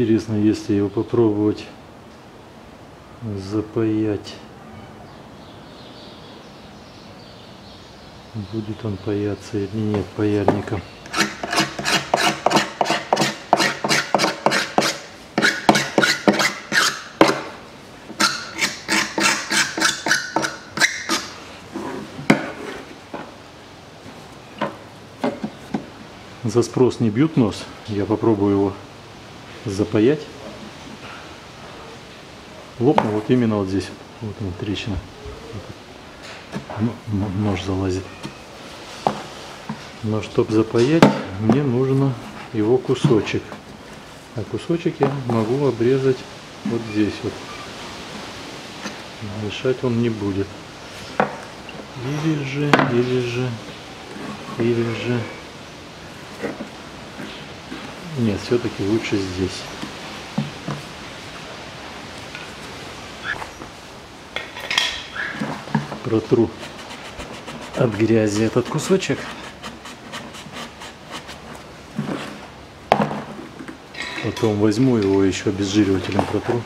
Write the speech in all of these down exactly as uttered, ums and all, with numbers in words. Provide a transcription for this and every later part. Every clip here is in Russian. интересно, если его попробовать запаять. Будет он паяться или нет паяльником. За спрос не бьют нос. Я попробую его запаять. Лопнул вот именно вот здесь. Вот она, трещина. Нож залазит. Но чтобы запаять, мне нужно его кусочек. А кусочек я могу обрезать вот здесь вот. Мешать он не будет. Или же, или же, или же... Нет, все-таки лучше здесь. Протру от грязи этот кусочек. Потом возьму его еще обезжиривателем протру.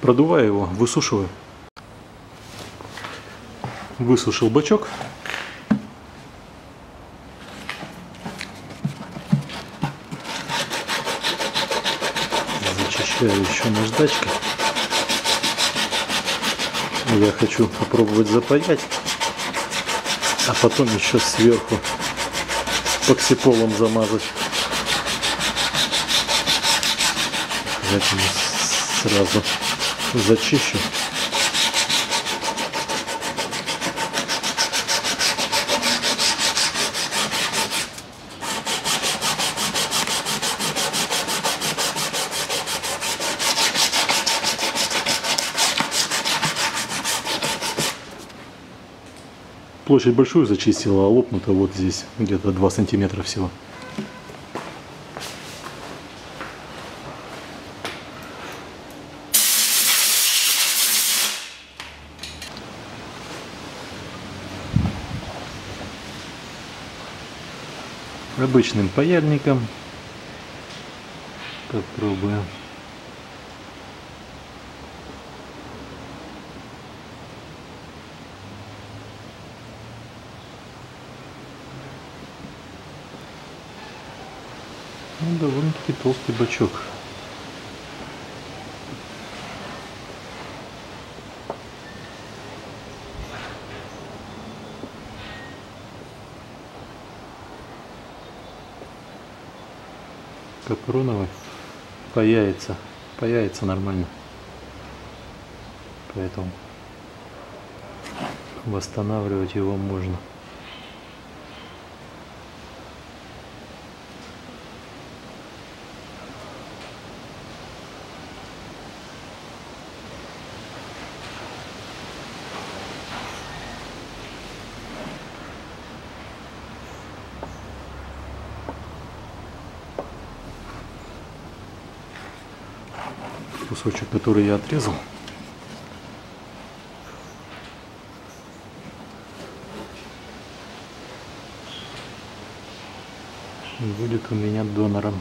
Продуваю его, высушиваю. Высушил бачок. Зачищаю еще наждачкой. Я хочу попробовать запаять, а потом еще сверху поксиполом замазать. Затем сразу зачищу. Площадь большую зачистила, а лопнуто вот здесь, где-то два сантиметра всего. Обычным паяльником попробуем. Ну, довольно-таки толстый бачок. Капроновый паяется, паяется нормально, поэтому восстанавливать его можно. Кусочек, который я отрезал. Будет у меня донором.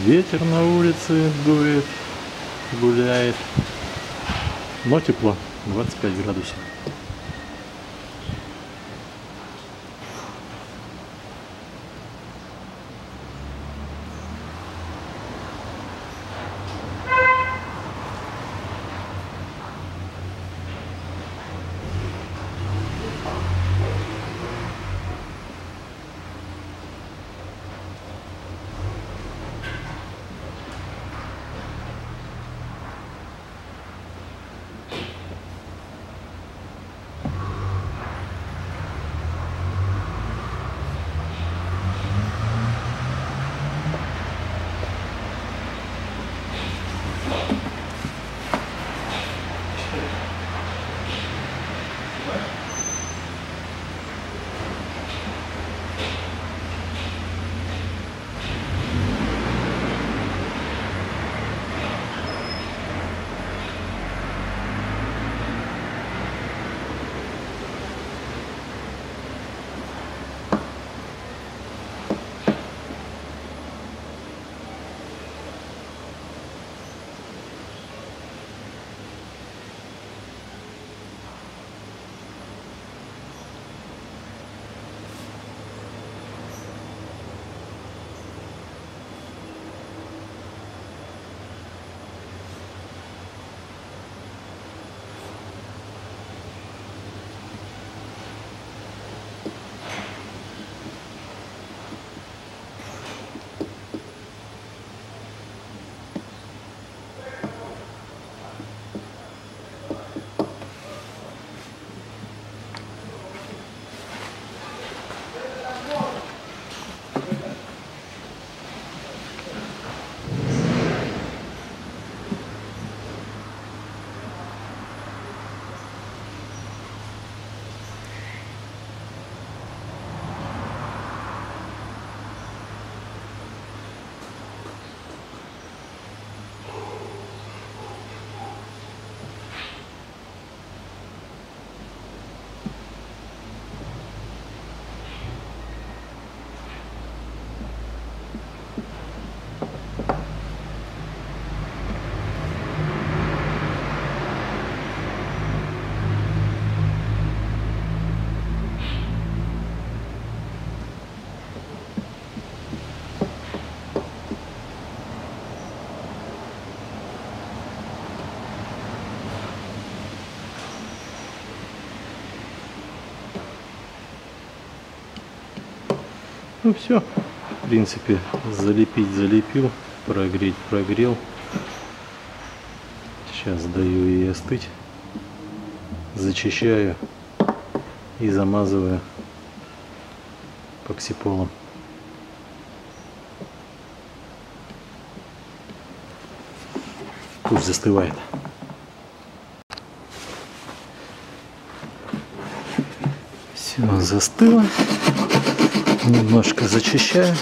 Ветер на улице дует, гуляет, но тепло, двадцать пять градусов. Ну все, в принципе, залепить залепил, прогреть прогрел. Сейчас даю ей остыть, зачищаю и замазываю поксиполом. Пусть застывает. Все, застыло. Немножко зачищаю.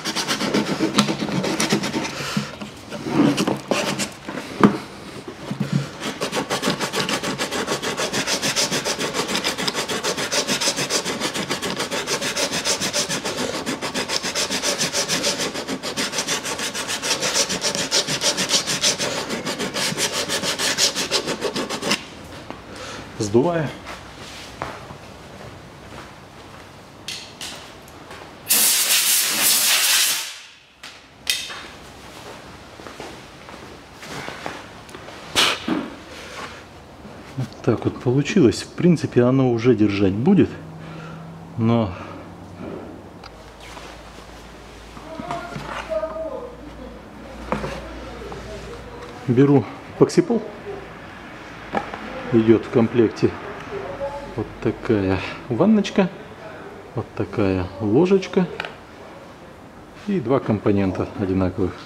Сдуваю. Так вот получилось. В принципе, оно уже держать будет, но беру поксипол, идет в комплекте вот такая ванночка, вот такая ложечка и два компонента одинаковых.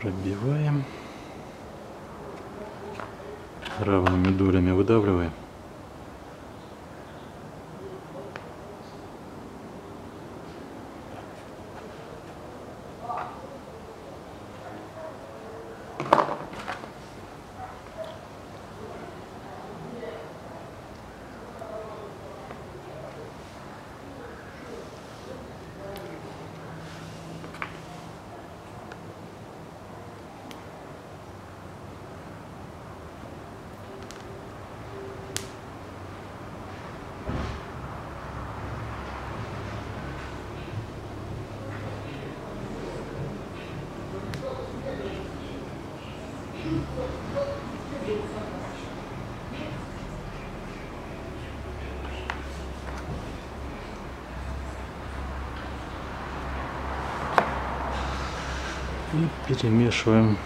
Пробиваем, равными долями выдавливаем. и перемешиваем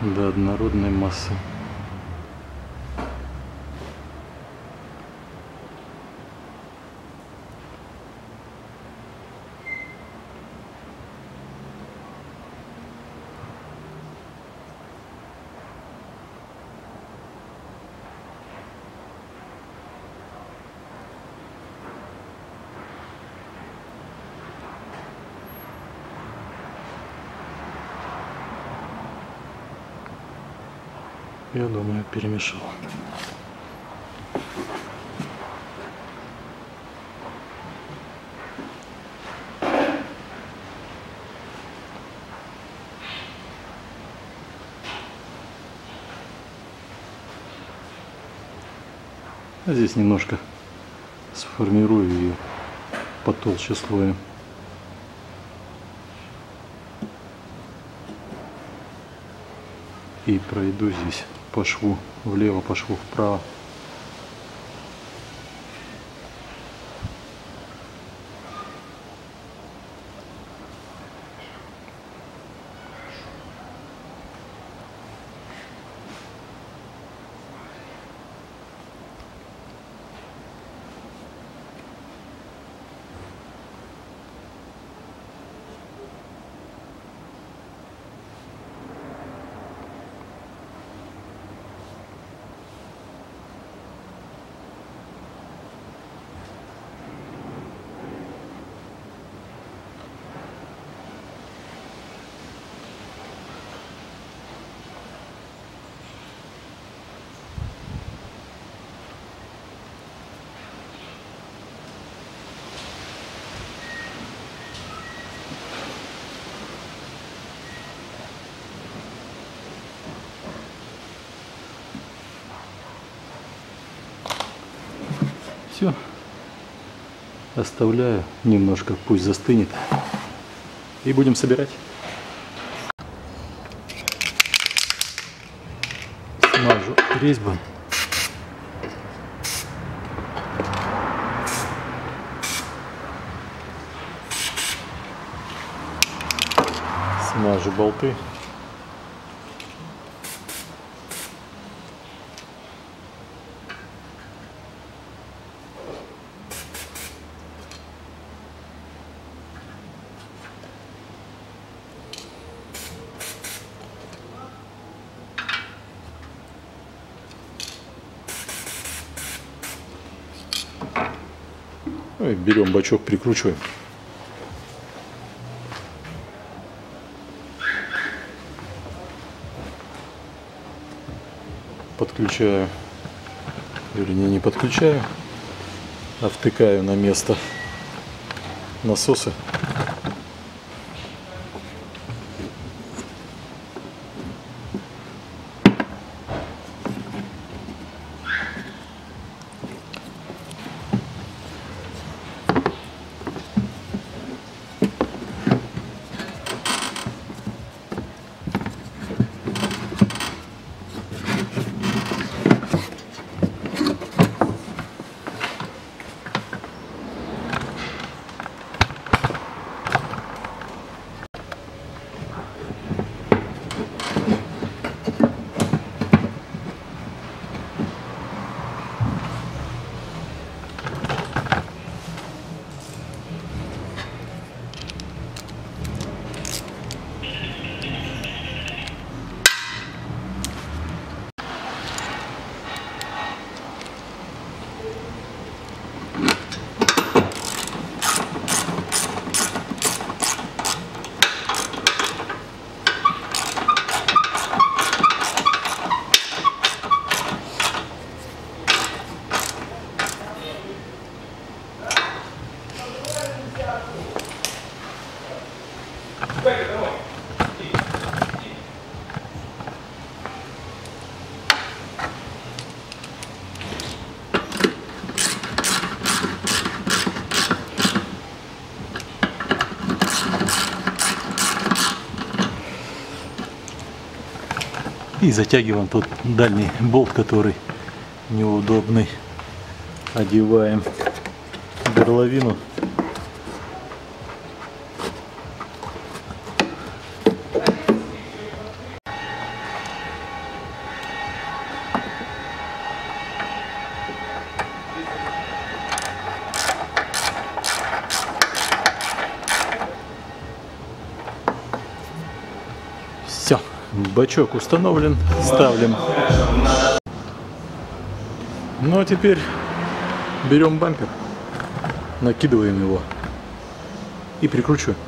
до однородной массы. Я думаю, перемешал. А здесь немножко сформирую ее потолще слоя. И пройду здесь по шву влево, по шву вправо. Все. Оставляю немножко, пусть застынет, и будем собирать. Смажу резьбу. Смажу болты. Берем бачок, прикручиваем. Подключаю, вернее не подключаю, а втыкаю на место насосы. И затягиваем тот дальний болт, который неудобный. Одеваем горловину. бачок установлен, ставлен. Ну а теперь берем бампер, накидываем его и прикручиваем.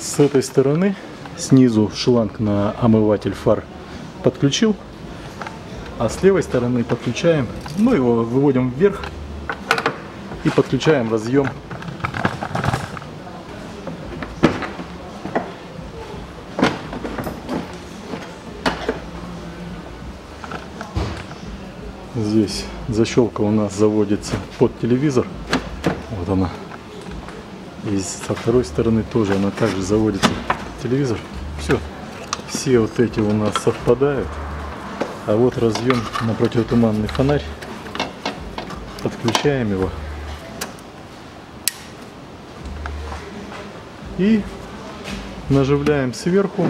С этой стороны снизу шланг на омыватель фар подключил, а с левой стороны подключаем, ну его выводим вверх и подключаем разъем . Здесь защелка у нас заводится под телевизор, вот она. И со второй стороны тоже она также заводится в телевизор. Все, все вот эти у нас совпадают. А вот разъем на противотуманный фонарь. Подключаем его. И наживляем сверху,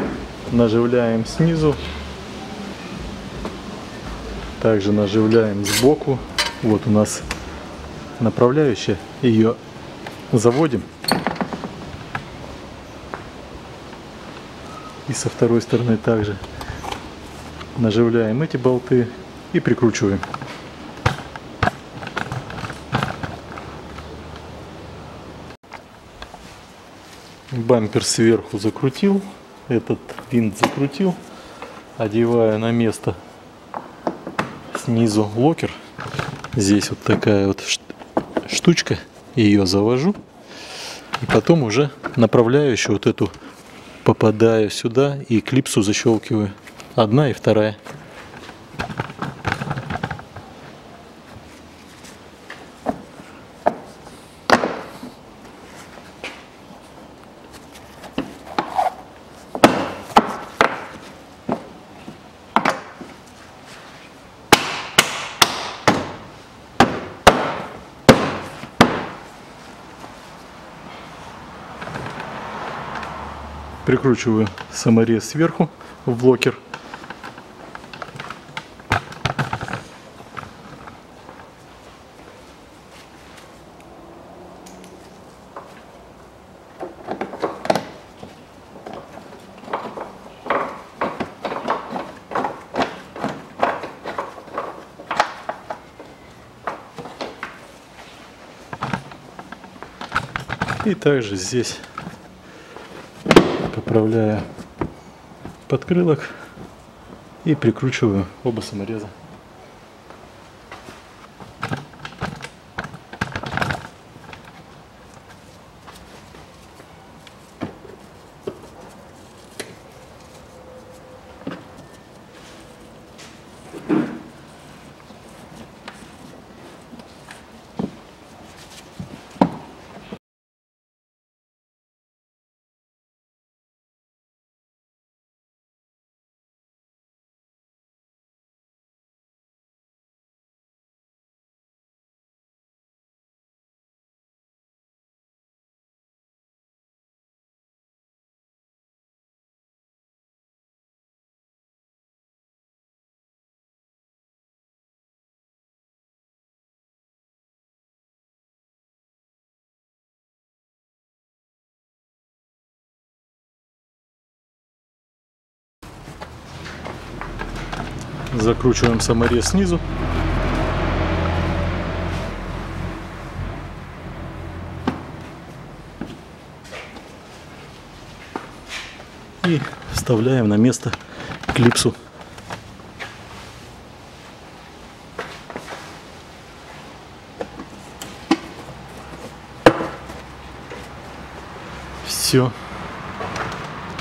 наживляем снизу. Также наживляем сбоку. Вот у нас направляющая, ее заводим. И со второй стороны также наживляем эти болты и прикручиваем. Бампер сверху закрутил, этот винт закрутил, одевая на место снизу локер. Здесь вот такая вот штучка, ее завожу, и потом уже направляющую вот эту попадаю сюда и клипсу защелкиваю. Одна и вторая. Прикручиваю саморез сверху в локер. И также здесь отправляю подкрылок и прикручиваю оба самореза. Закручиваем саморез снизу. И вставляем на место клипсу. Все.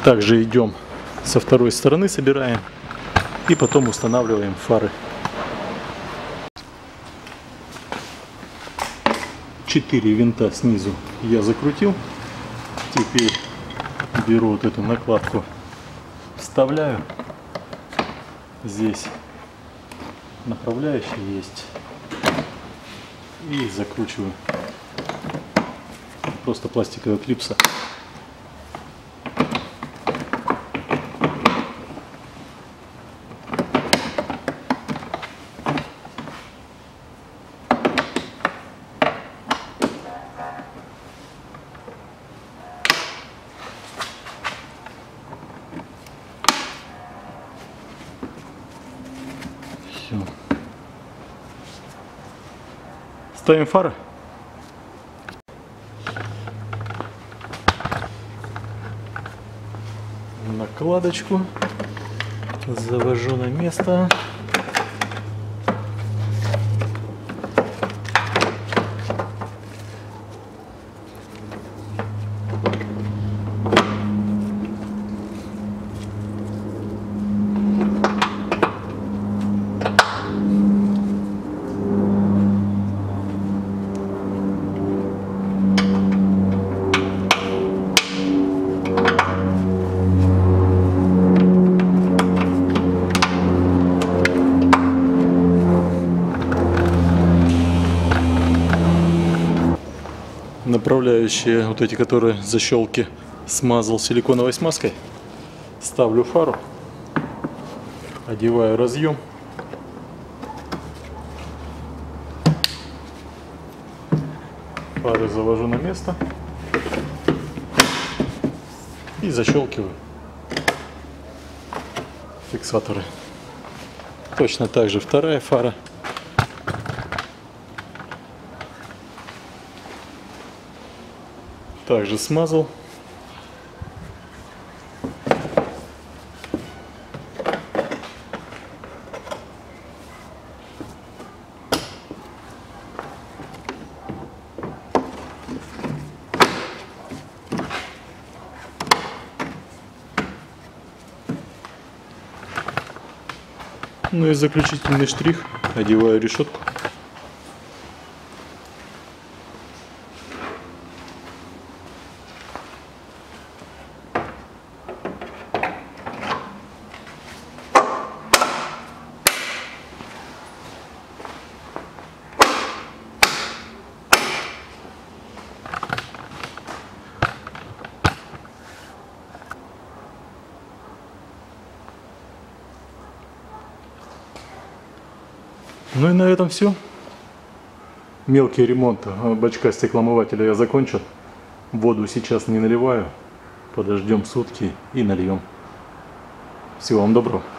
Также идем со второй стороны, собираем. И потом устанавливаем фары. Четыре винта снизу я закрутил. Теперь беру вот эту накладку, вставляю. Здесь направляющая есть, и закручиваю просто пластиковая клипса. Ставим фары. Накладочку. Завожу на место. Направляющие, вот эти, которые защелки, смазал силиконовой смазкой. Ставлю фару, одеваю разъем. Фары завожу на место и защелкиваю фиксаторы. Точно так же вторая фара. Также смазал. Ну и заключительный штрих. Одеваю решетку. Ну и на этом все. Мелкий ремонт бачка стеклоомывателя я закончил. Воду сейчас не наливаю. Подождем сутки и нальем. Всего вам доброго.